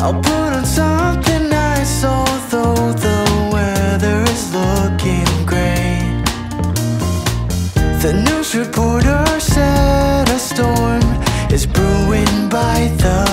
I'll put on something nice, although the weather is looking gray. The news reporter said a storm is brewing by the